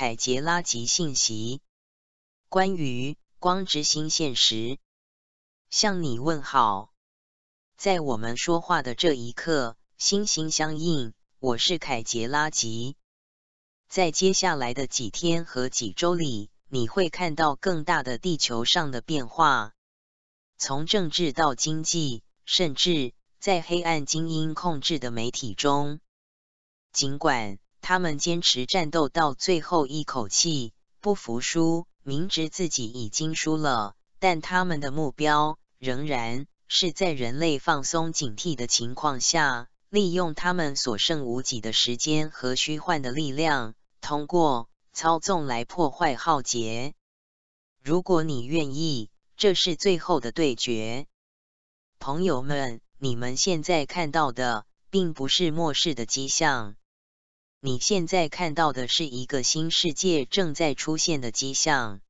凯杰拉及信息。关于光之心现实，向你问好。在我们说话的这一刻，心心相印。我是凯杰拉吉。在接下来的几天和几周里，你会看到更大的地球上的变化，从政治到经济，甚至在黑暗精英控制的媒体中，尽管他们坚持战斗到最后一口气，不服输，明知自己已经输了，但他们的目标仍然是在人类放松警惕的情况下，利用他们所剩无几的时间和虚幻的力量，通过操纵来破坏浩劫。如果你愿意，这是最后的对决。朋友们，你们现在看到的并不是末世的迹象，你现在看到的是一个新世界正在出现的迹象。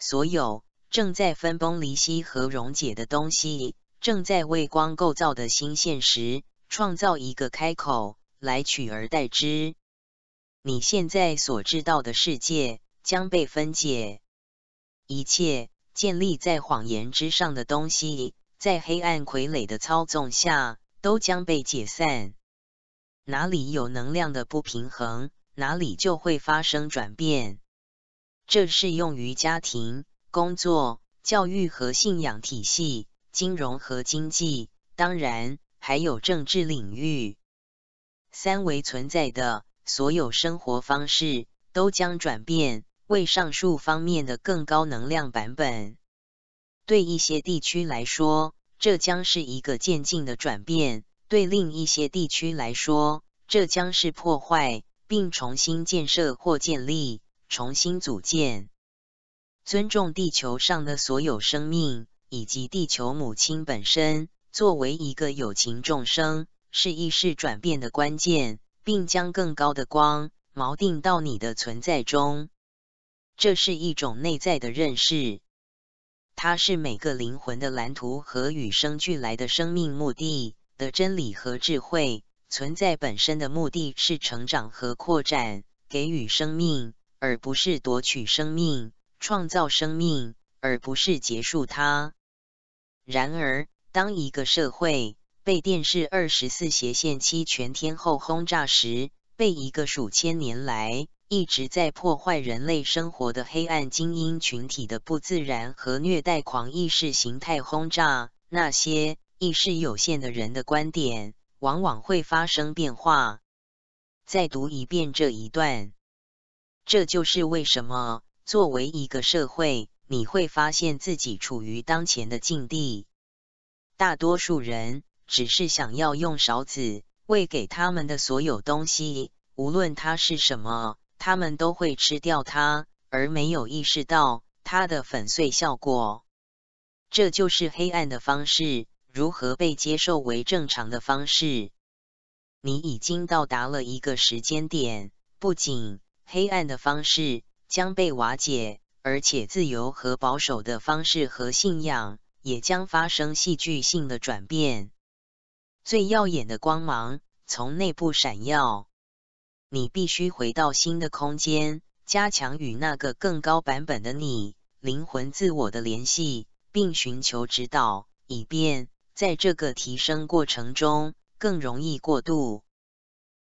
所有正在分崩离析和溶解的东西，正在为光构造的新现实创造一个开口来取而代之。你现在所知道的世界将被分解，一切建立在谎言之上的东西，在黑暗傀儡的操纵下都将被解散。哪里有能量的不平衡，哪里就会发生转变。这适用于家庭、工作、教育和信仰体系、金融和经济，当然还有政治领域。三维存在的所有生活方式都将转变为上述方面的更高能量版本。对一些地区来说，这将是一个渐进的转变，对另一些地区来说，这将是破坏并重新建设或建立、重新组建。尊重地球上的所有生命，以及地球母亲本身，作为一个有情众生，是意识转变的关键，并将更高的光锚定到你的存在中。这是一种内在的认识，它是每个灵魂的蓝图和与生俱来的生命目的的真理和智慧。存在本身的目的是成长和扩展，给予生命，而不是夺取生命；创造生命，而不是结束它。然而，当一个社会被电视24斜线7全天候轰炸时，被一个数千年来一直在破坏人类生活的黑暗精英群体的不自然和虐待狂意识形态轰炸，那些意识有限的人的观点往往会发生变化。再读一遍这一段。这就是为什么作为一个社会，你会发现自己处于当前的境地。大多数人只是想要用勺子喂给他们的所有东西，无论它是什么，他们都会吃掉它，而没有意识到它的粉碎效果。这就是黑暗的方式如何被接受为正常的方式。你已经到达了一个时间点，不仅黑暗的方式将被瓦解，而且自由和保守的方式和信仰也将发生戏剧性的转变。最耀眼的光芒从内部闪耀。你必须回到新的空间，加强与那个更高版本的你、灵魂自我的联系，并寻求指导，以便在这个提升过程中更容易过渡。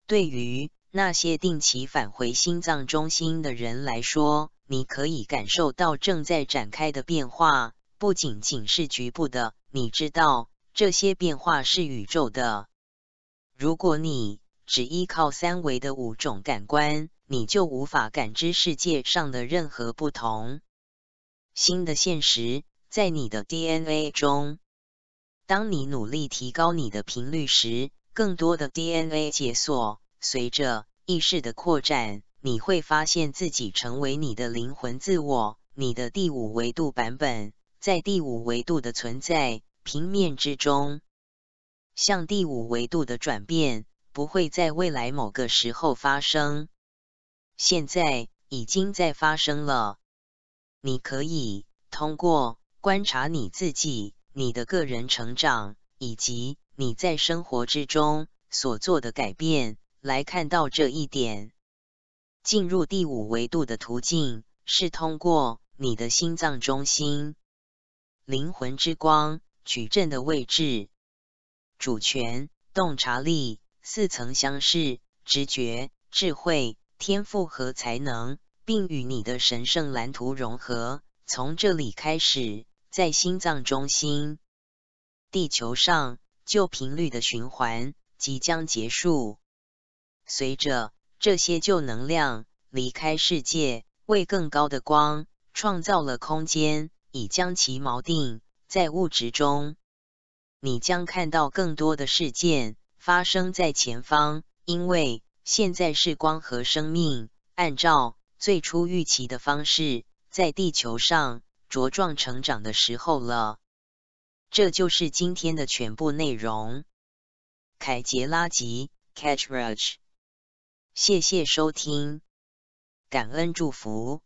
对于那些定期返回心脏中心的人来说，你可以感受到正在展开的变化。不仅仅是局部的，你知道，这些变化是宇宙的。如果你只依靠三维的五种感官，你就无法感知世界上的任何不同。新的现实在你的 DNA 中。当你努力提高你的频率时，更多的 DNA 解锁。随着意识的扩展，你会发现自己成为你的灵魂自我，你的第五维度版本。在第五维度的存在平面之中，向第五维度的转变不会在未来某个时候发生，现在已经在发生了。你可以通过观察你自己、你的个人成长以及你在生活之中所做的改变来看到这一点。进入第五维度的途径是通过你的心脏中心、灵魂之光矩阵的位置、主权、洞察力、4层相识、直觉、智慧、天赋和才能，并与你的神圣蓝图融合。从这里开始，在心脏中心、地球上旧频率的循环即将结束。随着这些旧能量离开世界，为更高的光创造了空间，以将其锚定在物质中。你将看到更多的事件发生在前方，因为现在是光和生命按照最初预期的方式在地球上茁壮成长的时候了。这就是今天的全部内容。凯杰拉吉 Catch Raj， 谢谢收听，感恩祝福。